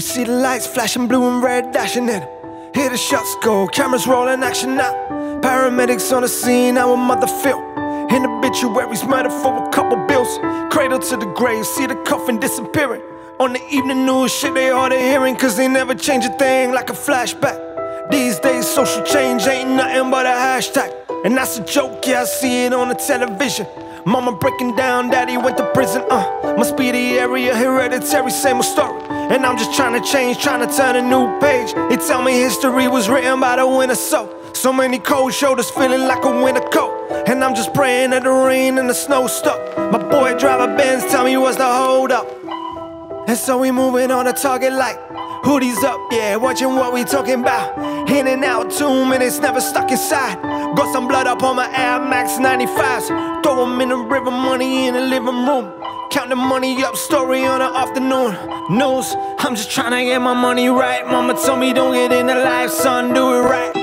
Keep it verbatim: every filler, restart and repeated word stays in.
We see the lights flashing blue and red, dashing in. Hear the shots go, cameras rolling, action now. Paramedics on the scene, our mother Phil. In obituaries, murder for a couple bills. Cradle to the grave, see the coffin disappearing. On the evening news, shit they all they're hearing, cause they never change a thing like a flashback. These days social change ain't nothing but a hashtag. And that's a joke, yeah, I see it on the television. Mama breaking down, daddy went to prison, uh must be the area, hereditary, same old story. And I'm just trying to change, trying to turn a new page. They tell me history was written by the winner, so So many cold shoulders feeling like a winter coat. And I'm just praying that the rain and the snow stop. My boy driver Benz tell me what's the hold up. And so we moving on a target like hoodies up, yeah, watching what we talking about. In and out, two minutes, never stuck inside. Got some blood up on my Air Max ninety-fives. Throw them in the river, money in the living room. Count the money up, story on an afternoon. News, I'm just trying to get my money right. Mama told me don't get in the life, son, do it right.